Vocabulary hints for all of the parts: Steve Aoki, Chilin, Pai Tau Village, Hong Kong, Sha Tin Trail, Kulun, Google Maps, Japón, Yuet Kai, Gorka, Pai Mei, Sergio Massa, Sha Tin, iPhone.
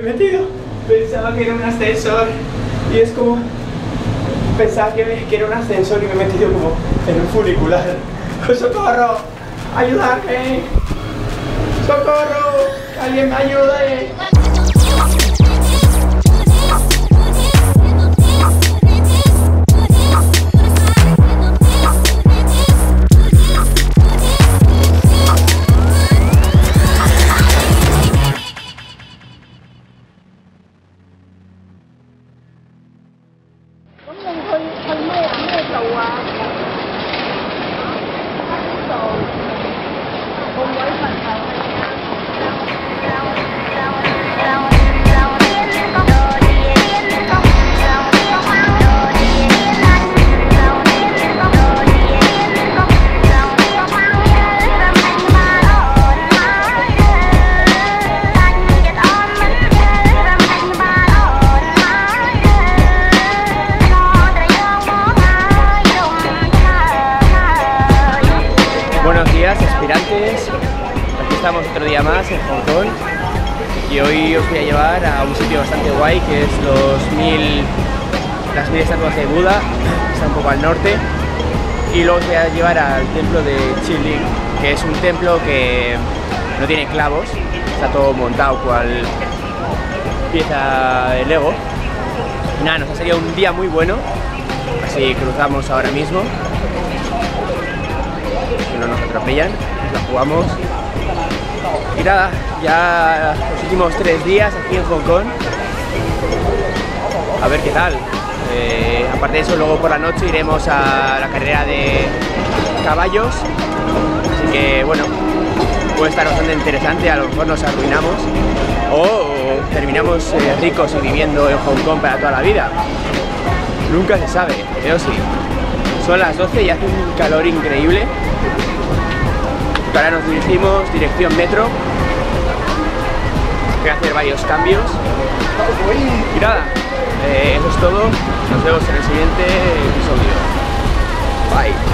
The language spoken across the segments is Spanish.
he metido. Pensaba que era un ascensor y es como... Pensaba que era un ascensor y me he metido como en un funicular. ¡Socorro! ¡Ayudarme! ¡Socorro! ¡Alguien me ayude! Que es las 1000 estatuas de Buda, que está un poco al norte, y luego os voy a llevar al templo de Chilin, que es un templo que no tiene clavos, está todo montado cual pieza de Lego. Nada, nos ha salido un día muy bueno, así cruzamos ahora mismo, que no nos atropellan, nos la jugamos. Y nada, ya los últimos 3 días aquí en Hong Kong, a ver qué tal. Aparte de eso, luego por la noche iremos a la carrera de caballos, así que bueno, puede estar bastante interesante. A lo mejor nos arruinamos o terminamos ricos y viviendo en Hong Kong para toda la vida, nunca se sabe, pero sí. Son las 12 y hace un calor increíble. Ahora nos dirigimos dirección metro. Voy a hacer varios cambios y nada, eso es todo. Nos vemos en el siguiente episodio. Bye.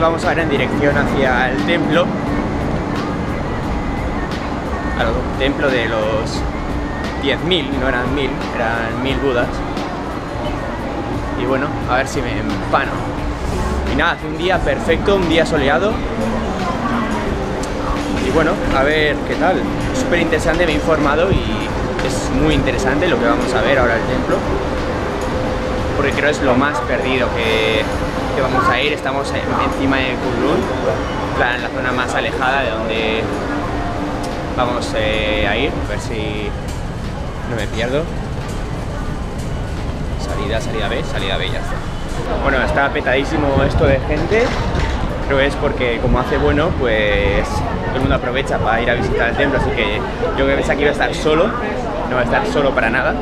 Vamos ahora en dirección hacia el templo, al templo de los 10.000, no eran 1000, eran 1000 budas. Y bueno, a ver si me empano. Y nada, hace un día perfecto, un día soleado. Y bueno, a ver qué tal. Súper interesante, me he informado y es muy interesante lo que vamos a ver ahora el templo. Porque creo que es lo más perdido que vamos a ir. Estamos encima de Kulun, en la zona más alejada de donde vamos a ir. A ver si no me pierdo. Salida B, salida B, ya está. Bueno, está petadísimo esto de gente. Creo que es porque como hace bueno, pues todo el mundo aprovecha para ir a visitar el templo, así que yo que pensaba que iba a estar solo, no va a estar solo para nada.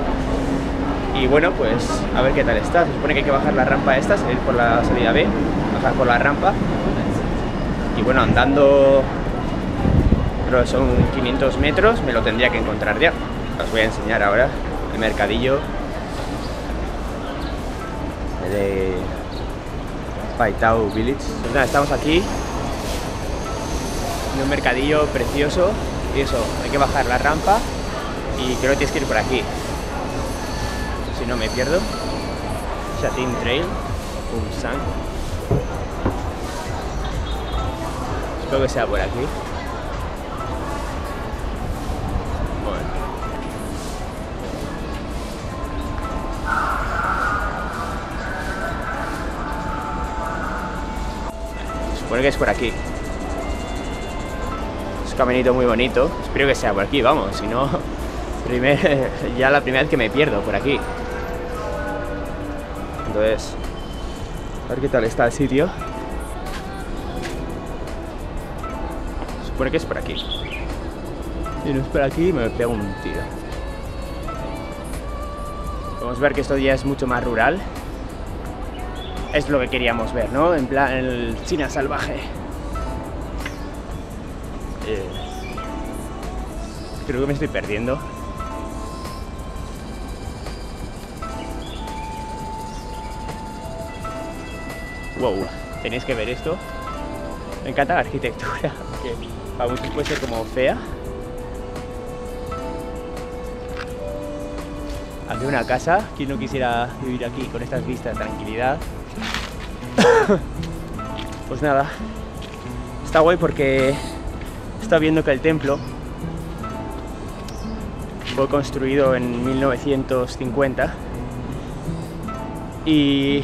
Y bueno, pues a ver qué tal está. Se supone que hay que bajar la rampa esta, salir por la salida B, bajar por la rampa. Y bueno, andando creo que son 500 metros, me lo tendría que encontrar ya. Os voy a enseñar ahora el mercadillo de Pai Tau Village. Pues nada, estamos aquí en un mercadillo precioso y eso, hay que bajar la rampa y creo que tienes que ir por aquí, si no me pierdo. Sha Tin Trail, espero que sea por aquí. Bueno, que es por aquí. Es un caminito muy bonito. Espero que sea por aquí, vamos. Si no, ya la primera vez que me pierdo por aquí. Entonces, a ver qué tal está el sitio. Supone que es por aquí. Si no es por aquí, me pego un tiro. Podemos ver que esto ya es mucho más rural. Es lo que queríamos ver, ¿no? En plan, el China salvaje. Creo que me estoy perdiendo. Wow, tenéis que ver esto. Me encanta la arquitectura, que para muchos puede ser como fea. Aquí una casa, ¿quién no quisiera vivir aquí con estas vistas? Tranquilidad. Pues nada, está guay porque está viendo que el templo fue construido en 1950 y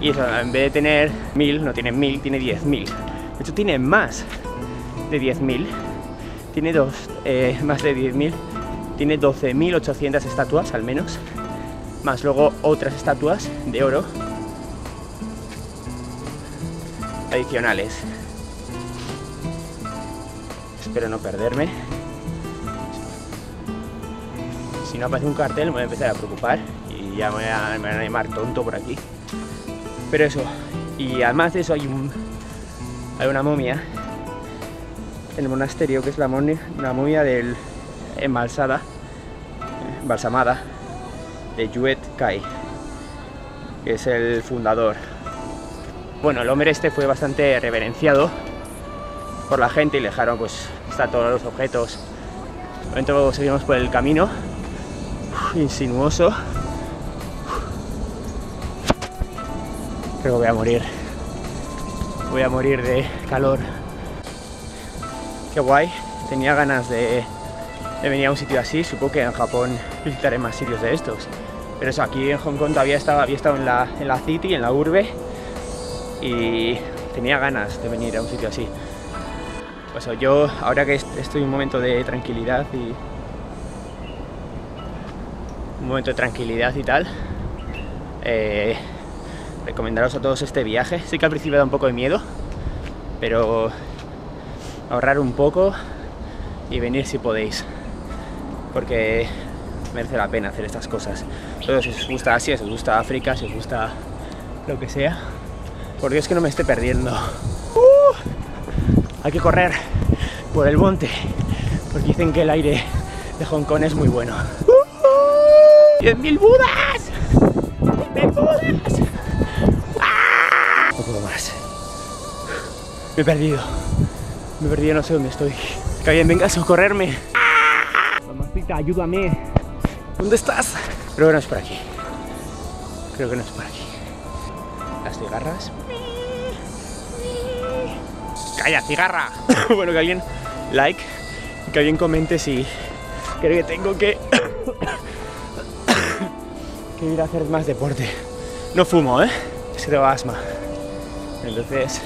eso, en vez de tener 1000, no tiene 1000, tiene 10.000. De hecho tiene más de 10.000, tiene más de 10.000, tiene 12.800 estatuas al menos, más luego otras estatuas de oro adicionales. Espero no perderme. Si no aparece un cartel me voy a empezar a preocupar y ya me van a llamar tonto por aquí. Pero eso, y además de eso hay una momia en el monasterio que es una momia del embalsamada de Yuet Kai, que es el fundador. Bueno, el hombre este fue bastante reverenciado por la gente y le dejaron pues todos los objetos. Luego seguimos por el camino insinuoso. Creo que voy a morir. Voy a morir de calor. Qué guay. Tenía ganas de venir a un sitio así. Supongo que en Japón visitaré más sitios de estos. Pero eso, aquí en Hong Kong todavía había estado en la city, en la urbe. Y tenía ganas de venir a un sitio así. Pues yo, ahora que estoy en un momento de tranquilidad y... tal, recomendaros a todos este viaje. Sí que al principio da un poco de miedo, pero ahorrar un poco y venir si podéis, porque merece la pena hacer estas cosas. Pero si os gusta Asia, si os gusta África, si os gusta lo que sea. Por Dios que no me esté perdiendo. Hay que correr por el monte, porque dicen que el aire de Hong Kong es muy bueno. 10.000 budas. 10.000 budas. No puedo más. Me he perdido. Me he perdido, no sé dónde estoy. Que alguien venga a socorrerme. Mamacita, ayúdame. ¿Dónde estás? Creo que no es por aquí. Creo que no es por aquí. Las cigarras. ¡Calla, cigarra! Bueno, que alguien like, que alguien comente si creo que tengo que que ir a hacer más deporte. No fumo, ¿eh? Es que tengo asma. Entonces,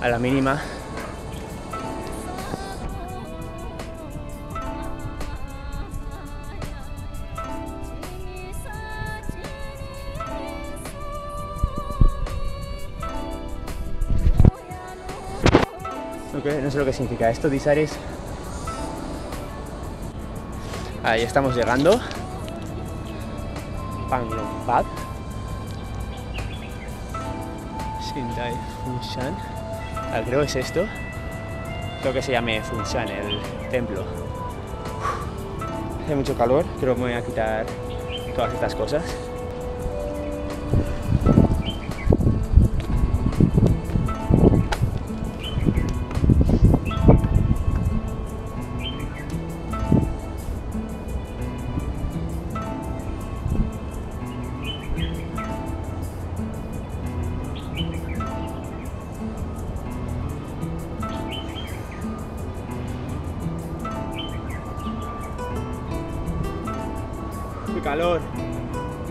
a la mínima. No sé lo que significa esto, Disares. Ahí estamos llegando. Panglong Pad. Shindai Funshan. Creo que es esto. Creo que se llame Funshan, el templo. Hace mucho calor, creo que me voy a quitar todas estas cosas.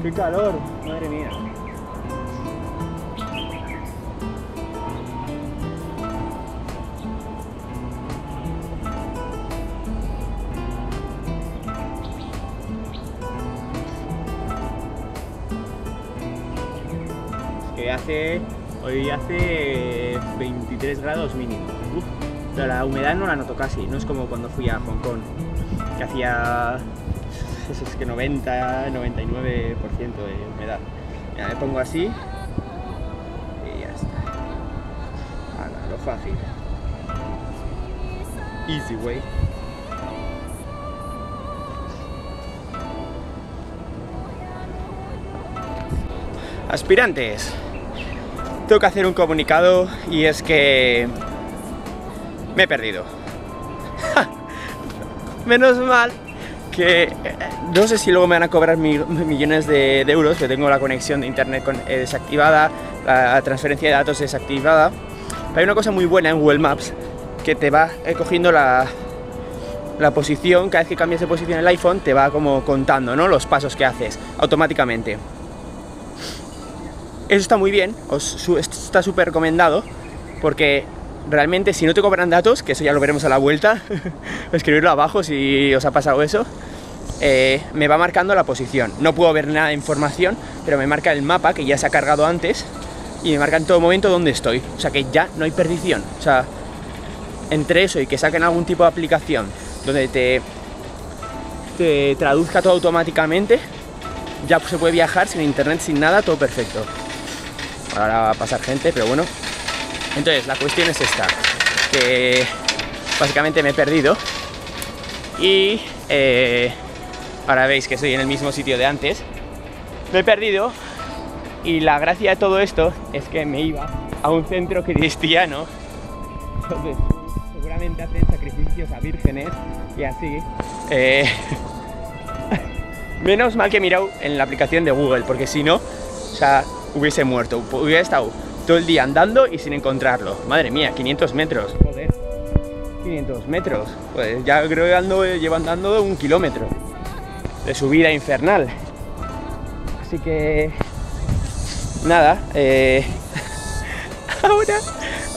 ¡Qué calor! ¡Madre mía! Es que hoy hace 23 grados mínimo. Pero la humedad no la noto casi, no es como cuando fui a Hong Kong, que hacía... es que 90, 99% de humedad. Mira, me pongo así y ya está. Ala, lo fácil. Easy way. Aspirantes, tengo que hacer un comunicado y es que me he perdido. Menos mal que no sé si luego me van a cobrar millones de euros, que tengo la conexión de internet desactivada, la transferencia de datos desactivada. Pero hay una cosa muy buena en Google Maps, que te va cogiendo la posición. Cada vez que cambias de posición el iPhone te va como contando, ¿no?, los pasos que haces automáticamente. Eso está muy bien, está súper recomendado, porque realmente si no te cobran datos, que eso ya lo veremos a la vuelta, escribirlo abajo si os ha pasado eso, me va marcando la posición. No puedo ver nada de información, pero me marca el mapa que ya se ha cargado antes y me marca en todo momento dónde estoy. O sea que ya no hay perdición. O sea, entre eso y que saquen algún tipo de aplicación donde te traduzca todo automáticamente, ya se puede viajar sin internet, sin nada, todo perfecto. Ahora va a pasar gente, pero bueno. Entonces, la cuestión es esta, que básicamente me he perdido y ahora veis que estoy en el mismo sitio de antes. Me he perdido y la gracia de todo esto es que me iba a un centro cristiano. Entonces, seguramente hacen sacrificios a vírgenes y así. Menos mal que he mirado en la aplicación de Google, porque si no, o sea, hubiese muerto, hubiera estado todo el día andando y sin encontrarlo. Madre mía, 500 metros. Joder, 500 metros. Pues ya creo que llevo andando 1 kilómetro de subida infernal. Así que... nada,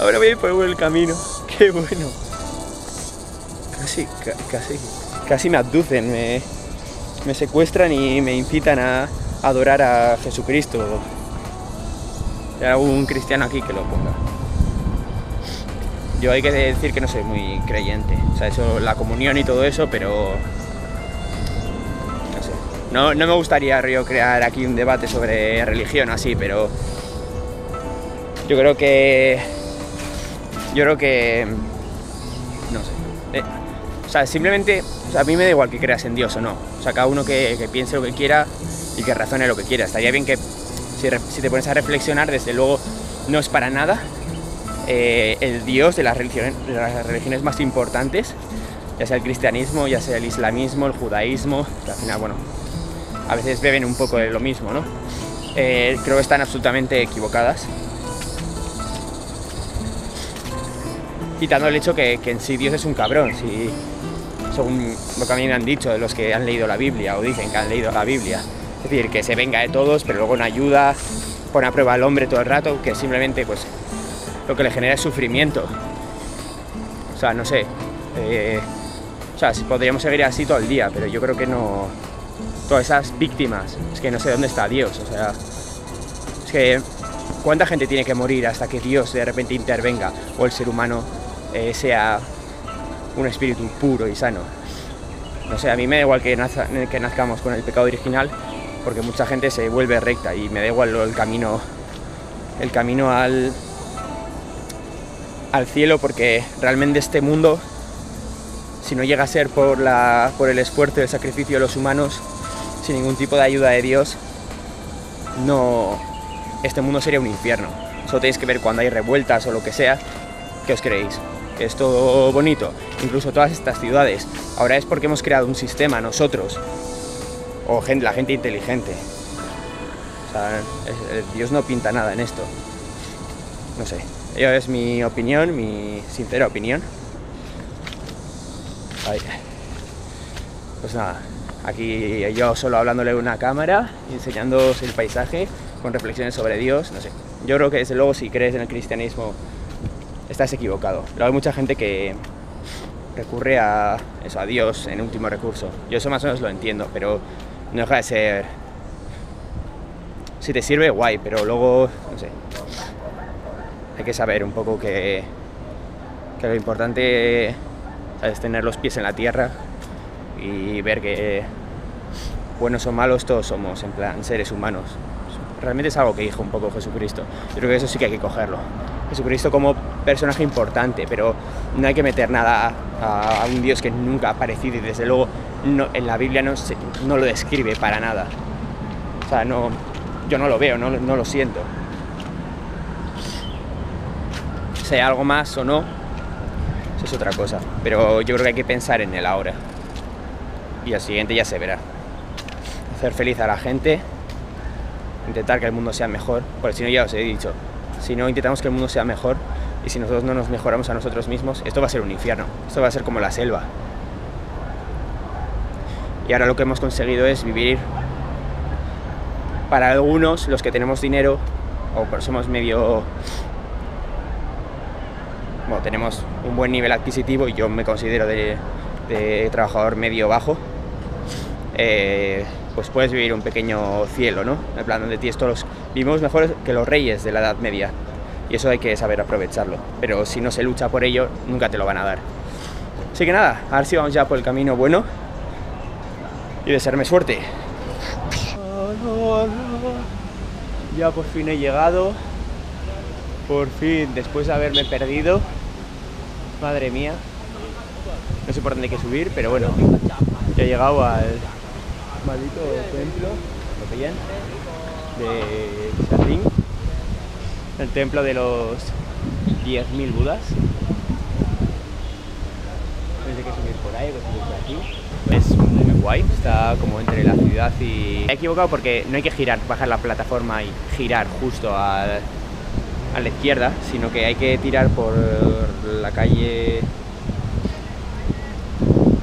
ahora voy a ir por el camino. Qué bueno. Casi me abducen, me secuestran y me incitan a adorar a Jesucristo. Hay algún cristiano aquí que lo ponga. Yo hay que decir que no soy muy creyente, o sea, eso, la comunión y todo eso, pero no sé. No me gustaría crear aquí un debate sobre religión así, pero yo creo que no sé. O sea, simplemente, o sea, a mí me da igual que creas en Dios o no. O sea, cada uno que piense lo que quiera y que razone lo que quiera. Estaría bien que si te pones a reflexionar, desde luego no es para nada el dios de las religiones más importantes, ya sea el cristianismo, ya sea el islamismo, el judaísmo, que al final, bueno, a veces beben un poco de lo mismo, ¿no? creo que están absolutamente equivocadas. Quitando el hecho que en sí Dios es un cabrón, si, según lo que a mí me han dicho los que han leído la Biblia o dicen que han leído la Biblia. Es decir, que se venga de todos, pero luego no ayuda, pone a prueba al hombre todo el rato, que simplemente pues lo que le genera es sufrimiento. O sea, no sé, o sea, podríamos seguir así todo el día, pero yo creo que no. Todas esas víctimas, es que no sé dónde está Dios, o sea, es que cuánta gente tiene que morir hasta que Dios de repente intervenga o el ser humano sea un espíritu puro y sano. No sé, a mí me da igual que nazcamos con el pecado original, porque mucha gente se vuelve recta y me da igual el camino al cielo, porque realmente este mundo, si no llega a ser por el esfuerzo y el sacrificio de los humanos, sin ningún tipo de ayuda de Dios, no, este mundo sería un infierno. Eso tenéis que ver cuando hay revueltas o lo que sea, ¿qué os creéis? Que es todo bonito, incluso todas estas ciudades. Ahora es porque hemos creado un sistema nosotros, o la gente inteligente. O sea, Dios no pinta nada en esto. No sé, esa es mi opinión, mi sincera opinión. Ahí. Pues nada, aquí yo solo hablándole a una cámara, enseñándoos el paisaje, con reflexiones sobre Dios, no sé. Yo creo que desde luego si crees en el cristianismo estás equivocado, pero hay mucha gente que recurre a eso, a Dios en último recurso. Yo eso más o menos lo entiendo, pero no deja de ser, si te sirve guay, pero luego, no sé, hay que saber un poco que lo importante es tener los pies en la tierra y ver que buenos o malos todos somos, en plan seres humanos. Realmente es algo que dijo un poco Jesucristo. Yo creo que eso sí que hay que cogerlo. Jesucristo como personaje importante, pero no hay que meter nada a un Dios que nunca ha aparecido y desde luego no, en la Biblia no lo describe para nada. O sea, no, yo no lo veo, no lo siento. Sea algo más o no, eso es otra cosa. Pero yo creo que hay que pensar en el ahora. Y al siguiente ya se verá. Hacer feliz a la gente, intentar que el mundo sea mejor, porque si no, ya os he dicho, si no intentamos que el mundo sea mejor y si nosotros no nos mejoramos a nosotros mismos, esto va a ser un infierno, esto va a ser como la selva. Y ahora lo que hemos conseguido es vivir, para algunos, los que tenemos dinero, o somos medio, bueno, tenemos un buen nivel adquisitivo, y yo me considero de trabajador medio bajo, pues puedes vivir un pequeño cielo, ¿no? En plan, donde tienes todos vivimos mejor que los reyes de la Edad Media. Y eso hay que saber aprovecharlo. Pero si no se lucha por ello, nunca te lo van a dar. Así que nada, a ver si vamos ya por el camino bueno. Y desearme suerte. Ya por fin he llegado. Por fin, después de haberme perdido. Madre mía. No sé por dónde hay que subir, pero bueno. Ya he llegado al maldito templo, ¿lo pillan? De Sha Tin, el templo de los 10.000 budas. Hay que subir por ahí, hay que subir por aquí. Es muy guay, está como entre la ciudad y... Me he equivocado porque no hay que girar, bajar la plataforma y girar justo a la izquierda, sino que hay que tirar por la calle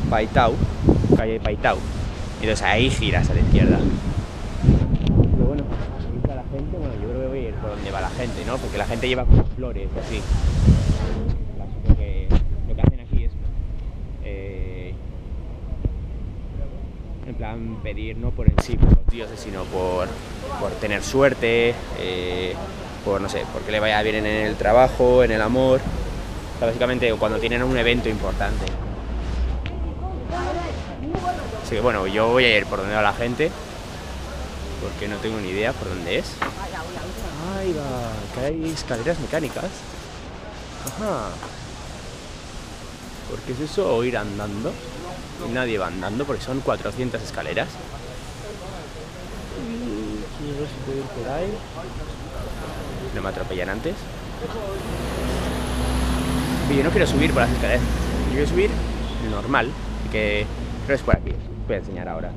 Pai Tau. Entonces ahí giras a la izquierda. Pero bueno, aquí está la gente. Bueno, yo creo que voy a ir por donde va la gente, ¿no? Porque la gente lleva flores y así. Lo que hacen aquí es en plan pedir no por en sí, por los dioses, sino por tener suerte, por no sé, porque le vaya bien en el trabajo, en el amor. O sea, básicamente cuando tienen un evento importante. Así que bueno, yo voy a ir por donde va la gente, porque no tengo ni idea por dónde es. Ahí va, que hay escaleras mecánicas. Ajá. ¿Por qué es eso? ¿O ir andando? Nadie va andando porque son 400 escaleras. Quiero ver si puedo ir por ahí. No me atropellan antes. Y yo no quiero subir por las escaleras. Yo quiero subir normal, que creo es por aquí. Voy a enseñar ahora.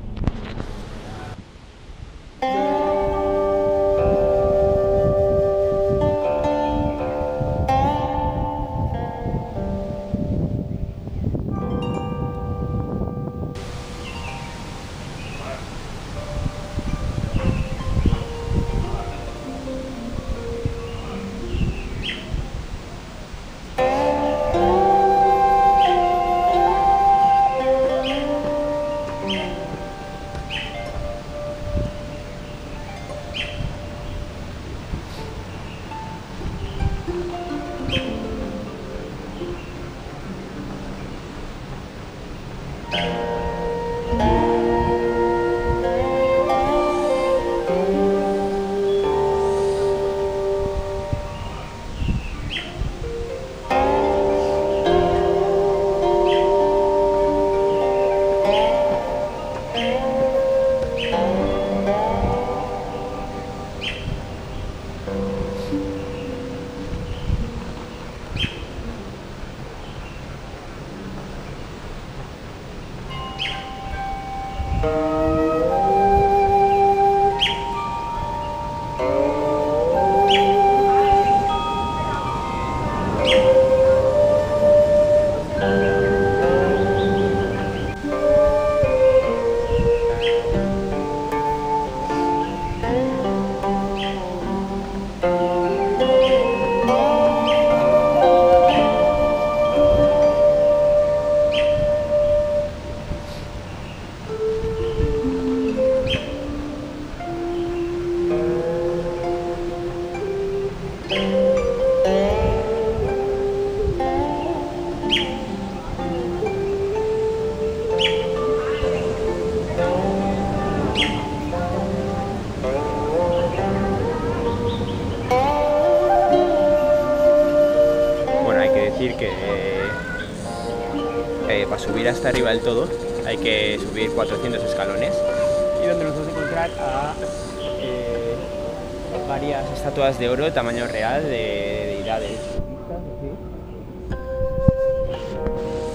Bueno, hay que decir que para subir hasta arriba del todo hay que subir 400 escalones y donde nos vamos a encontrar a varias estatuas de oro tamaño real de deidades.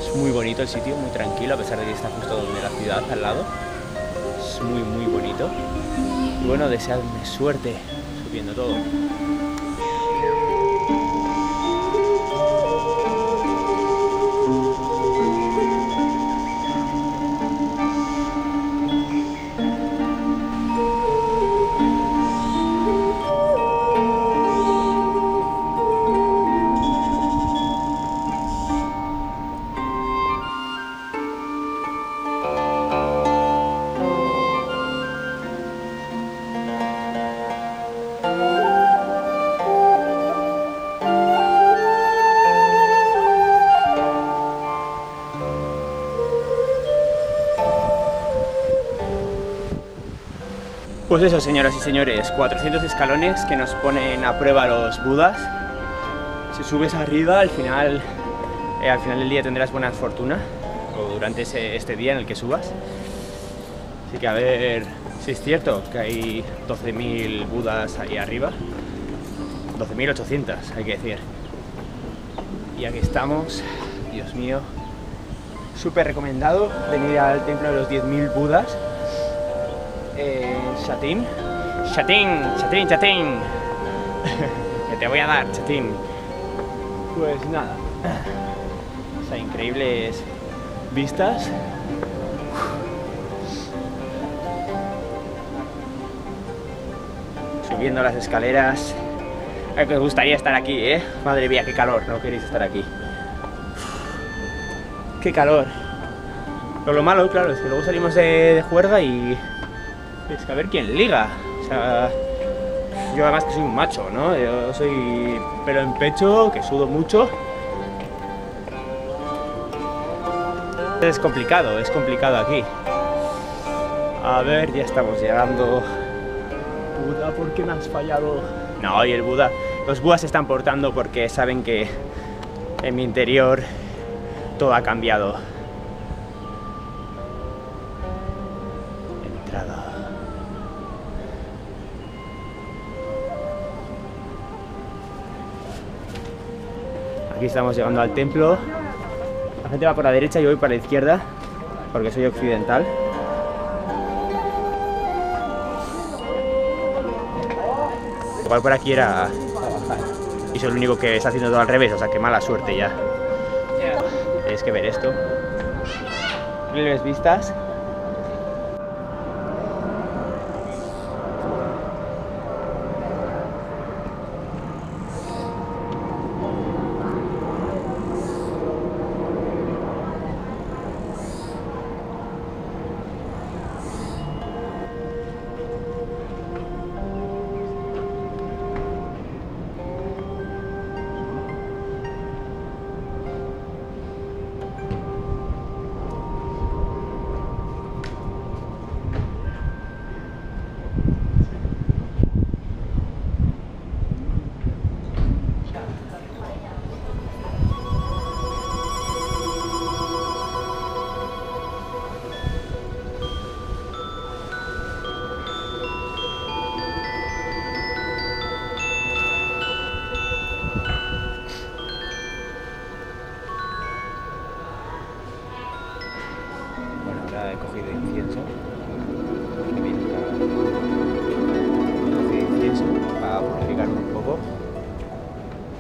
Es muy bonito el sitio, muy tranquilo, a pesar de que está justo donde la ciudad al lado. Es muy muy bonito y bueno, deseadme suerte subiendo todo. Pues eso, señoras y señores, 400 escalones que nos ponen a prueba los budas. Si subes arriba, al final del día tendrás buena fortuna, o durante este día en el que subas. Así que a ver si es cierto que hay 12.000 budas ahí arriba, 12.800 hay que decir. Y aquí estamos, Dios mío, súper recomendado venir al templo de los 10.000 budas. Sha Tin, Sha Tin, Sha Tin, Sha Tin. Que te voy a dar, Sha Tin. Pues nada, o sea, increíbles vistas. Subiendo las escaleras. Ay, que os gustaría estar aquí, ¿eh? Madre mía, qué calor, no queréis estar aquí. Qué calor. Pero lo malo, claro, es que luego salimos de juerga y... es que a ver quién liga, o sea, yo además que soy un macho, ¿no? Yo soy pelo en pecho, que sudo mucho. Es complicado aquí. A ver, ya estamos llegando. Buda, ¿por qué me has fallado? No, y el Buda, los Budas se están portando porque saben que en mi interior todo ha cambiado. Entrada. Aquí estamos llegando al templo. La gente va por la derecha y yo voy para la izquierda porque soy occidental. Igual por aquí era bajar. Y soy el único que está haciendo todo al revés, o sea que mala suerte ya. Tienes que ver esto. Increíbles vistas.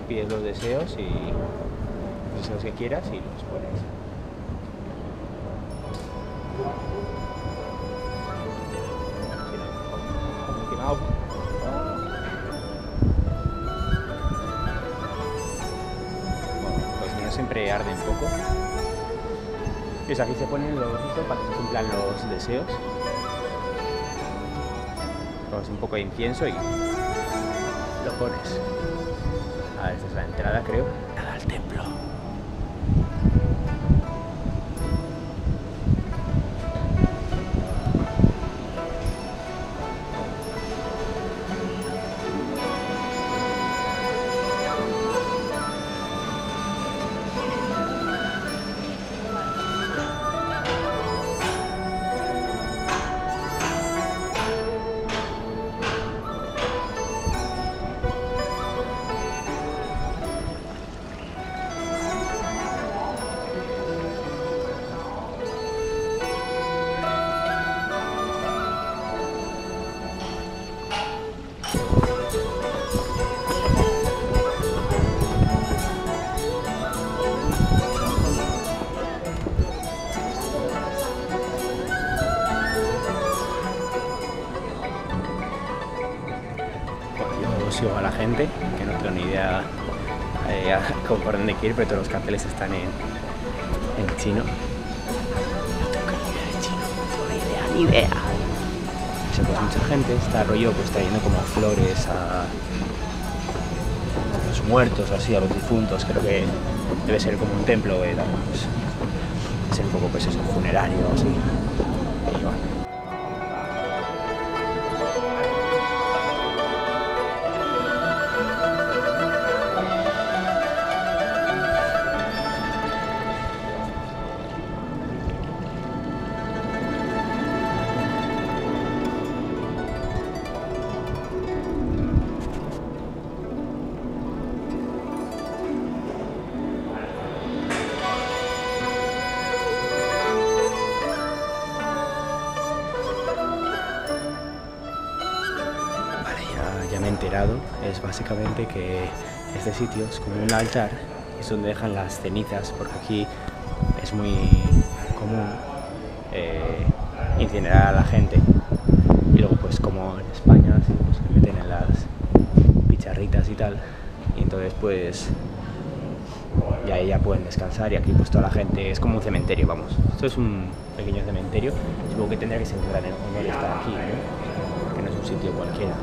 Pides los deseos y los deseos que quieras y los pones. Bueno, los niños siempre arden un poco. Pues aquí se ponen los deseos para que se cumplan los deseos. Ponemos un poco de incienso y lo pones. A ver, esta es la entrada, creo. Nada, al templo. A la gente, que no tengo ni idea como por dónde ir, pero todos los carteles están en chino. No tengo ni idea de chino, no tengo ni idea. O sea, pues mucha gente está rollo, pues trayendo como flores a los muertos, así, a los difuntos. Creo que debe ser como un templo, pues, debe ser un poco pues eso, un funerario o así. Y bueno. Es básicamente que este sitio es como un altar, es donde dejan las cenizas, porque aquí es muy común incinerar a la gente, y luego pues como en España se meten en las picharritas y tal, y entonces pues ya pueden descansar. Y aquí pues toda la gente, es como un cementerio, vamos, esto es un pequeño cementerio. Supongo que tendrá que ser un gran honor estar aquí, ¿no? Porque no es un sitio cualquiera.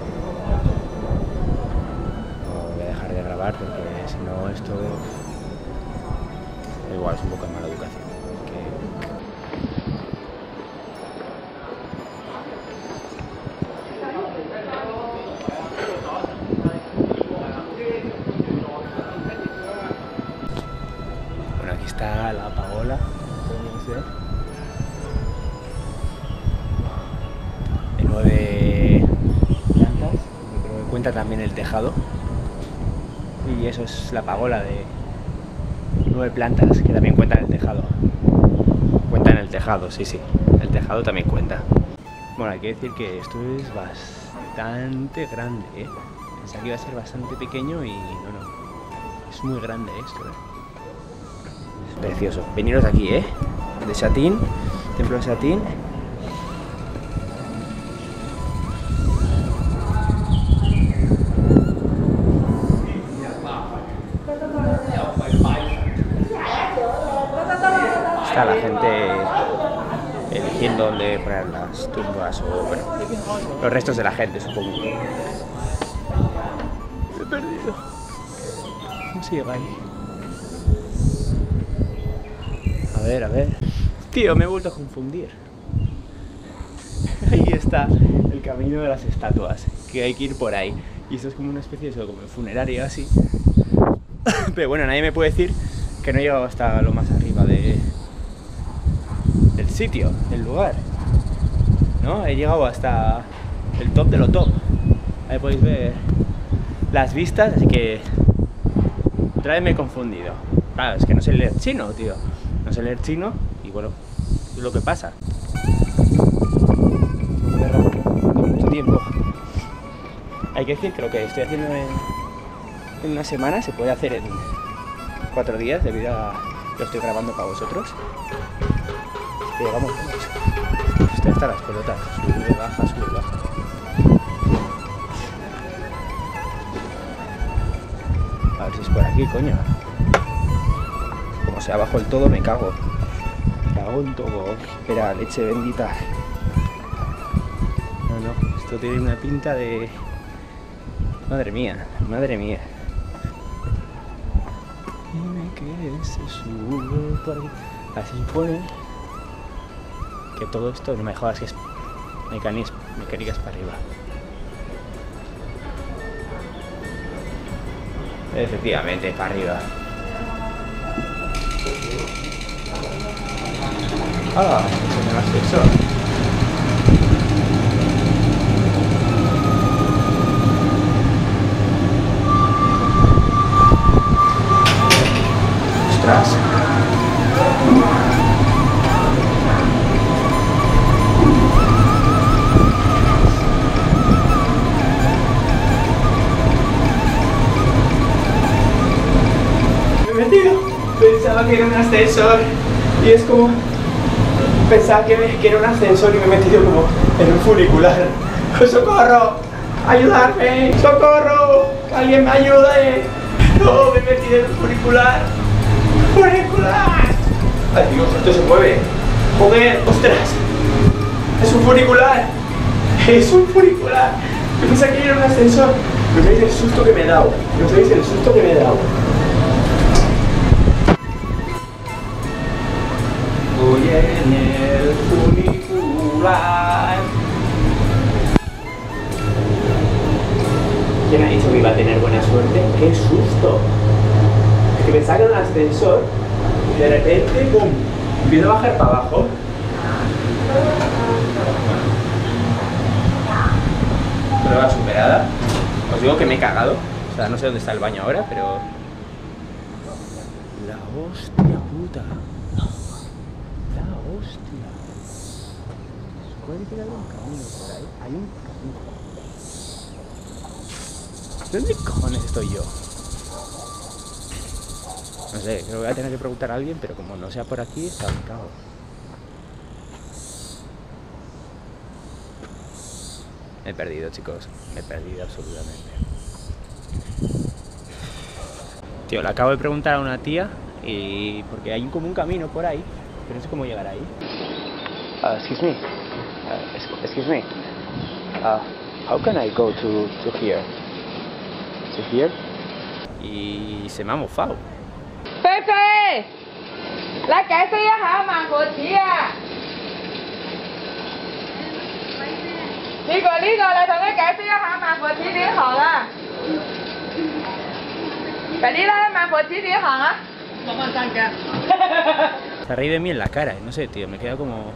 De grabar, porque si no esto igual es un poco de mala educación. Bueno, aquí está la pagoda. De 9 plantas, creo que cuenta también el tejado. Y eso es la pagoda de 9 plantas, que también cuenta en el tejado. Cuenta en el tejado, sí, sí. El tejado también cuenta. Bueno, hay que decir que esto es bastante grande, ¿eh? Pensaba que iba a ser bastante pequeño y no, no. Es muy grande esto, ¿eh? Es precioso. Veniros aquí, ¿eh? De Sha Tin, templo de Sha Tin. La gente eligiendo dónde poner las tumbas o bueno, los restos de la gente, supongo. Me he perdido. ¿Cómo se llega ahí? A ver, a ver. Tío, me he vuelto a confundir. Ahí está el camino de las estatuas, que hay que ir por ahí. Y esto es como una especie de como funerario así. Pero bueno, nadie me puede decir que no he llegado hasta lo más arriba del sitio, del lugar, ¿no? He llegado hasta el top de lo top. Ahí podéis ver las vistas, así que otra vez me he confundido. Claro, es que no sé leer chino, tío. No sé leer chino y bueno, es lo que pasa. Mucho tiempo. Hay que decir que lo que estoy haciendo en una semana se puede hacer en 4 días, debido a que lo estoy grabando para vosotros. Llegamos, estoy hasta las pelotas, sube, baja, sube, baja. A ver si es por aquí, coño. Como sea abajo el todo, me cago. Me cago en todo. Espera, leche bendita. No, no, esto tiene una pinta de Madre mía, madre mía. Dime que se sube por aquí. Así pone. Que todo esto, no me jodas, que es mecánicas para arriba. Efectivamente, para arriba. Ah, se me va el sensor. Gracias. Me he metido. Pensaba que era un ascensor y es como... Pensaba que era un ascensor y me he metido como en un funicular. ¡Socorro! ¡Ayudarme! ¡Socorro! ¡Alguien me ayude! ¡No! Me he metido en un funicular. ¡Funicular! Ay, Dios, esto se mueve. Joder, ostras. Es un funicular. Es un funicular. Yo pensaba que era un ascensor. No sabéis el susto que me he dado. No sabéis el susto que me he dado. Voy en el funicular. ¿Quién ha dicho que iba a tener buena suerte? ¡Qué susto! Que me sacan el ascensor y de repente, ¡pum!, empiezo a bajar para abajo. Prueba superada. Os digo que me he cagado. O sea, no sé dónde está el baño ahora, pero... La hostia puta. La hostia. ¿Puede que hay un camino por ahí? Hay un camino. ¿Dónde cojones estoy yo? No sé, creo que voy a tener que preguntar a alguien, pero como no sea por aquí, está ubicado. Me he perdido, chicos. Me he perdido absolutamente. Tío, le acabo de preguntar a una tía y... porque hay como un camino por ahí, pero no sé cómo llegar ahí. Excuse me. Excuse me. How can I go to here? To here? Y se me ha mofado. Pepe, la casa ya jamás gotía. Digo, la casa ya jamás gotía de hola. Calila, jamás gotía de hola. Mamá tanca. Se ríe de mí en la cara, no sé, tío, me queda como...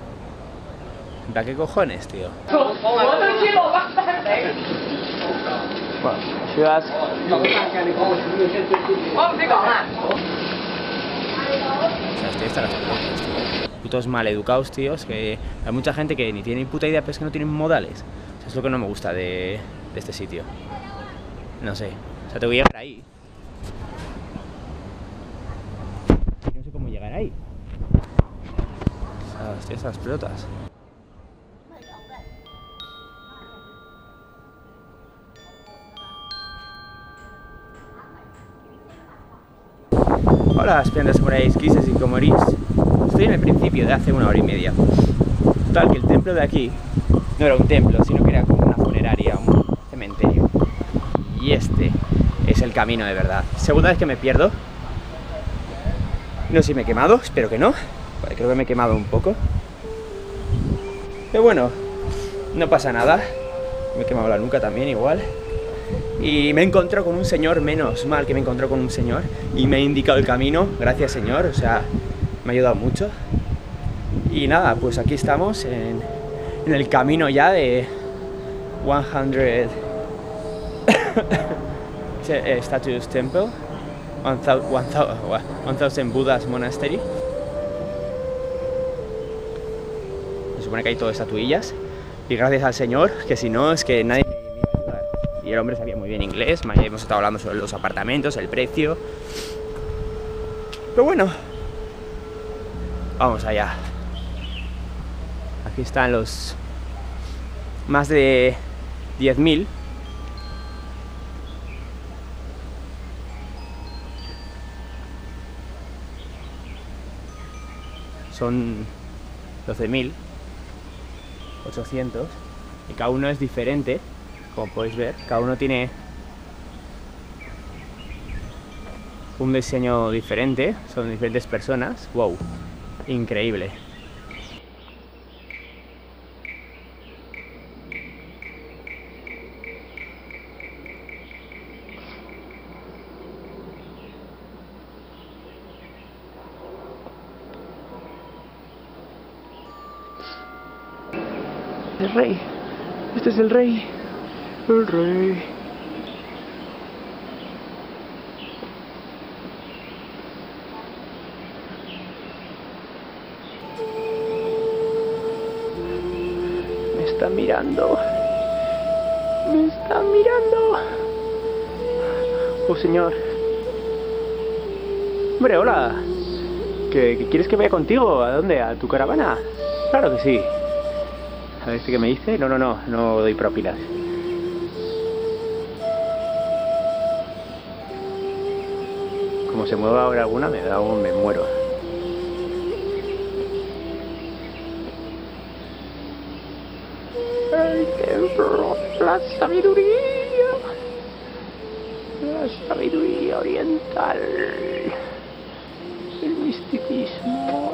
¿Para qué cojones, tío? Bueno, ciudad. Estoy hasta las puertas, tío. Putos maleducados, tíos, que hay mucha gente que ni tiene puta idea, pero es que no tienen modales. O sea, es lo que no me gusta de este sitio. No sé. O sea, te voy a llegar ahí. No sé cómo llegar ahí. O sea, estoy hasta las pelotas. Hola, aspirantes, samuráis, guises y komorís. Estoy en el principio de hace una hora y media. Tal que el templo de aquí no era un templo, sino que era como una funeraria, un cementerio. Y este es el camino de verdad. Segunda vez que me pierdo. No sé si me he quemado, espero que no. Vale, creo que me he quemado un poco. Pero bueno, no pasa nada. Me he quemado la nuca también igual. Y me encontró con un señor, menos mal que me encontró con un señor, y me ha indicado el camino, gracias señor, o sea, me ha ayudado mucho. Y nada, pues aquí estamos en el camino ya de 100 Statues Temple, 1000 Buddhas Monastery. Se supone que hay todas estatuillas, y gracias al señor, que si no es que nadie... El hombre sabía muy bien inglés, hemos estado hablando sobre los apartamentos, el precio. Pero bueno, vamos allá. Aquí están los más de 10.000. Son 12.800 y cada uno es diferente. Como podéis ver, cada uno tiene un diseño diferente, son diferentes personas. Wow, increíble. El rey, este es el rey, el rey. Me está mirando, me está mirando. Oh, señor. Hombre, hola. ¿Qué quieres que vaya contigo? ¿A dónde? ¿A tu caravana? Claro que sí. A ver si que me dice. No doy propinas. Como se mueva ahora alguna, me muero. El templo, la sabiduría oriental, el misticismo.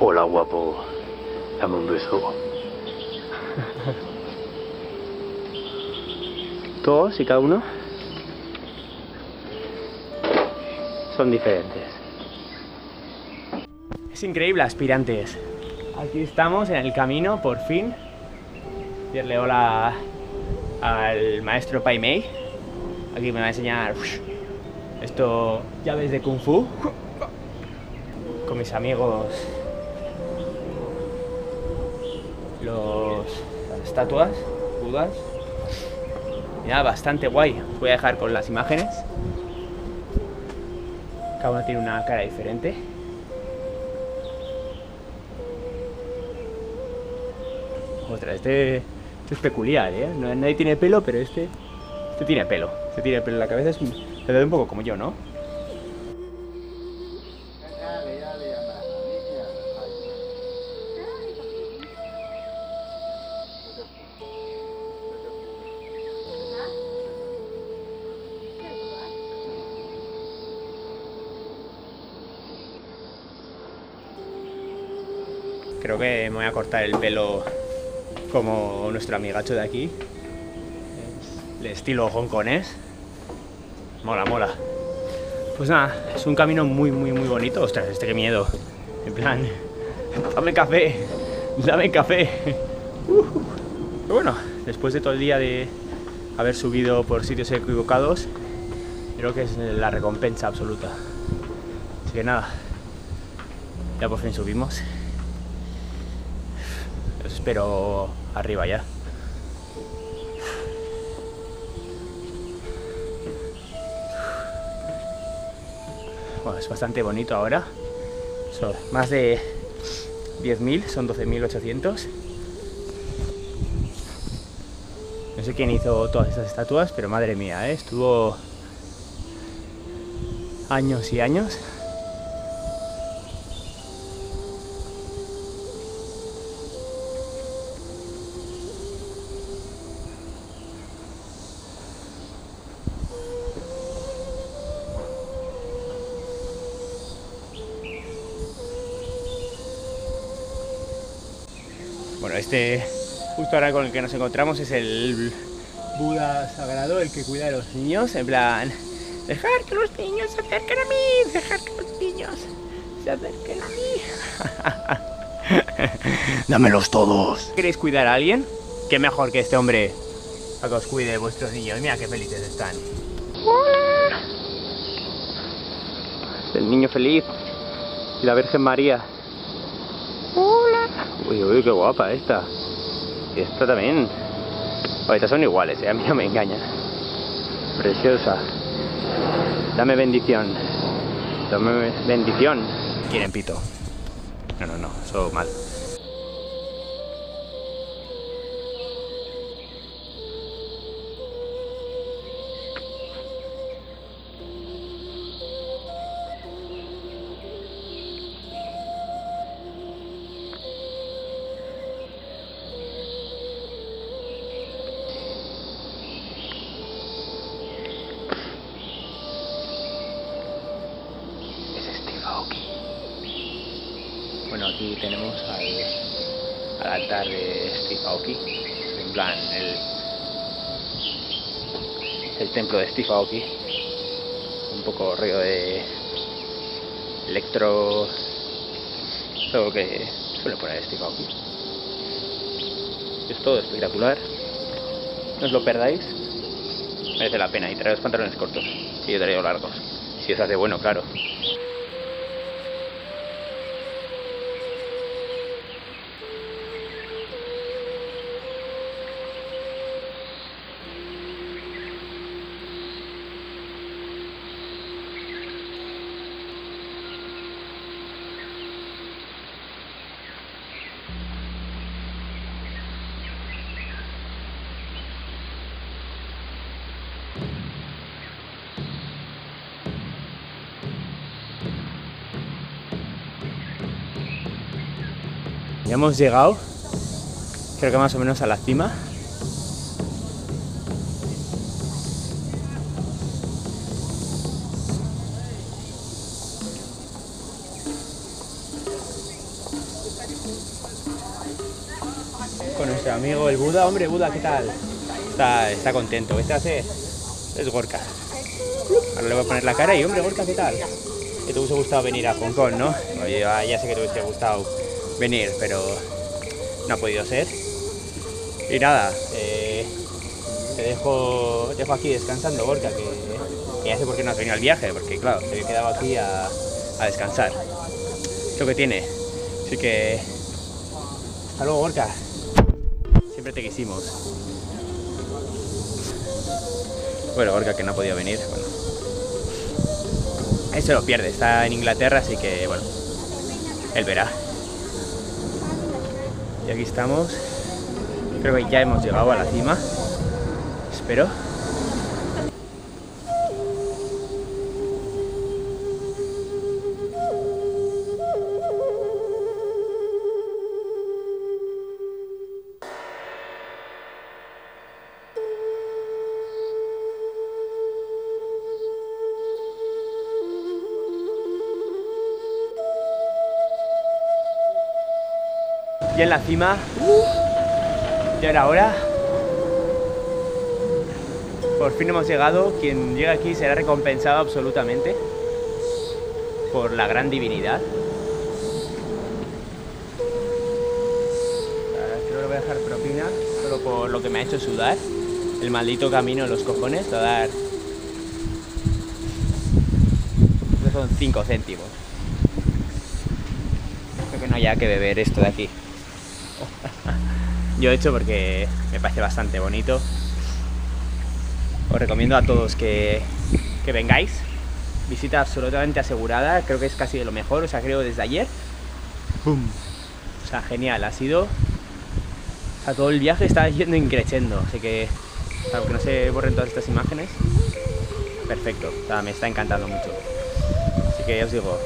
Hola, guapo, dame un beso. Todos y cada uno son diferentes. Es increíble, aspirantes. Aquí estamos en el camino, por fin. Dierle hola al maestro Pai Mei. Aquí me va a enseñar esto, llaves de Kung Fu, con mis amigos. Las estatuas, budas. Mira, bastante guay. Os voy a dejar con las imágenes. Cada una tiene una cara diferente. Otra, este es peculiar, ¿eh? Nadie tiene pelo, pero este tiene pelo. Este tiene pelo en la cabeza, se ve un poco como yo, ¿no? Creo que me voy a cortar el pelo como nuestro amigacho de aquí, el estilo hongkonés. Mola, mola. Pues nada, es un camino muy bonito. Ostras, qué miedo. En plan, dame café, dame café. Pero bueno, después de todo el día de haber subido por sitios equivocados, creo que es la recompensa absoluta. Así que nada, ya por fin subimos. Pero arriba ya. Bueno, es bastante bonito ahora. Son más de 10.000, son 12.800. No sé quién hizo todas estas estatuas, pero madre mía, ¿eh? Estuvo años y años. Justo ahora con el que nos encontramos es el Buda sagrado, el que cuida de los niños. En plan, dejar que los niños se acerquen a mí, dejar que los niños se acerquen a mí. Dámelos todos. ¿Queréis cuidar a alguien? Qué mejor que este hombre para que os cuide vuestros niños. Mira qué felices están. Hola. El niño feliz y la Virgen María. Uy, uy, qué guapa esta. Y esta también. Oye, estas son iguales, ¿eh? A mí no me engañan. Preciosa. Dame bendición. Dame bendición. Quieren pito. No, eso mal. Bueno, aquí tenemos al altar de Steve Aoki, en plan el templo de Steve Aoki, un poco rollo de electro, todo lo que suele poner Steve Aoki. Es todo espectacular, no os lo perdáis, merece la pena. Y traeros pantalones cortos, que yo traigo largos, si os hace bueno, claro. Ya hemos llegado, creo que más o menos a la cima. Con nuestro amigo el Buda. Hombre, Buda, ¿qué tal? Está contento. Este es Gorka. Ahora le voy a poner la cara y, hombre, Gorka, ¿qué tal? Que te hubiese gustado venir a Hong Kong, ¿no? Oye, ya sé que te hubiese gustado venir, pero no ha podido ser. Y nada, te dejo aquí descansando, Gorka, que ya sé por qué no has venido al viaje, porque claro, te he quedado aquí a descansar. Es lo que tiene. Así que hasta luego, Gorka. Siempre te quisimos. Bueno, Gorka, que no ha podido venir, bueno, ahí se lo pierde, está en Inglaterra, así que bueno, él verá. Y aquí estamos, creo que ya hemos llegado a la cima, espero. Ya en la cima, ya era hora, por fin hemos llegado. Quien llegue aquí será recompensado absolutamente por la gran divinidad. Creo que voy a dejar propina, solo por lo que me ha hecho sudar, el maldito camino en los cojones, a dar... son 5 céntimos. Creo que no haya que beber esto de aquí. Yo he hecho porque me parece bastante bonito. Os recomiendo a todos que vengáis. Visita absolutamente asegurada, creo que es casi de lo mejor, o sea, creo desde ayer. ¡Bum! O sea, genial, ha sido... O sea, todo el viaje está yendo increciendo, así que... aunque no se borren todas estas imágenes, perfecto, o sea, me está encantando mucho. Así que ya os digo,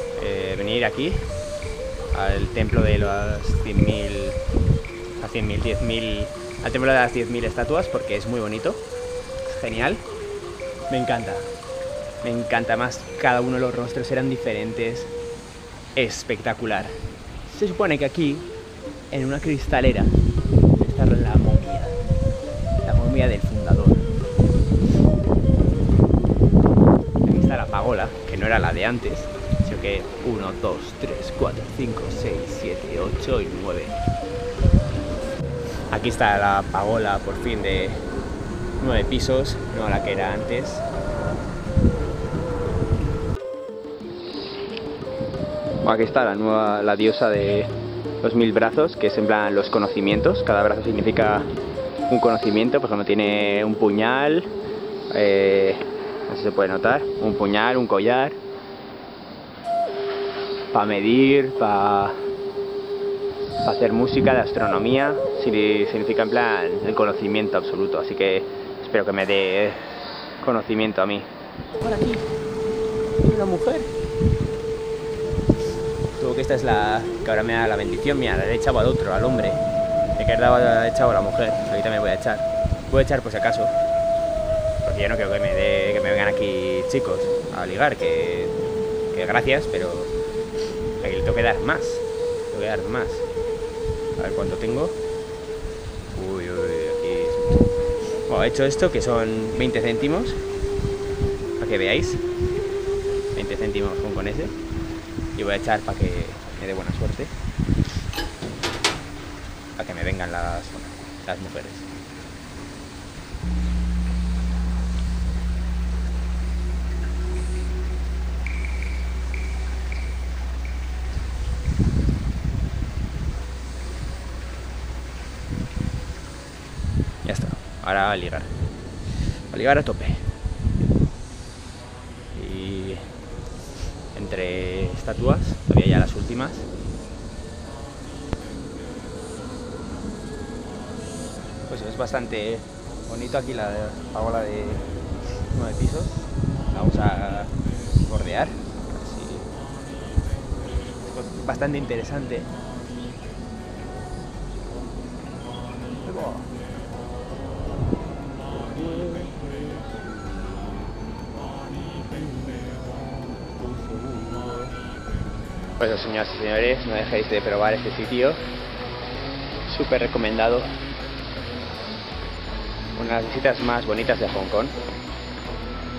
venir aquí, al templo de las 100.000... a 100.000, 10.000, al templo de las 10.000 estatuas, porque es muy bonito, es genial, me encanta más, cada uno de los rostros eran diferentes, espectacular. Se supone que aquí, en una cristalera, está la momia del fundador. Aquí está la pagola, que no era la de antes, sino que 1, 2, 3, 4, 5, 6, 7, 8 y 9. Aquí está la pagola, por fin, de 9 pisos, no la que era antes. Aquí está la diosa de los 1000 brazos, que es en plan los conocimientos. Cada brazo significa un conocimiento, por ejemplo, tiene un puñal, no sé si se puede notar, un puñal, un collar, para medir, para hacer música, de astronomía, significa en plan el conocimiento absoluto, así que espero que me dé conocimiento a mí. Por aquí hay una mujer. Supongo que esta es la que ahora me da la bendición, mira, le he echado al otro, al hombre, de que le he echado a la mujer, ahorita me voy a echar. Voy a echar por si acaso, porque yo no creo que me vengan aquí chicos a ligar, que gracias, pero aquí le tengo que dar más. voy a dar más. A ver cuánto tengo. Uy, uy, aquí. Bueno, he hecho esto, que son 20 céntimos. Para que veáis. 20 céntimos con ese. Y voy a echar para que me dé buena suerte. Para que me vengan las mujeres. Ya está, ahora a ligar. A ligar a tope. Y entre estatuas, todavía ya las últimas. Pues es bastante bonito aquí la pagoda de 9 pisos. Vamos a bordear. Así. Es bastante interesante. Pues señoras y señores, no dejéis de probar este sitio, súper recomendado, una de las visitas más bonitas de Hong Kong.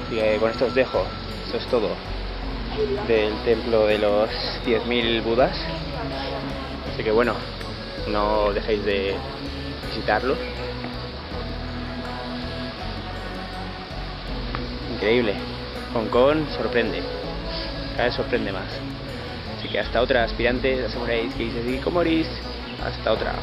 Así que con esto os dejo, eso es todo del templo de los 10.000 Budas, así que bueno, no dejéis de visitarlo, increíble, Hong Kong sorprende, cada vez sorprende más. Así que hasta otra, aspirantes, aseguréis que dices Gikomoris, hasta otra.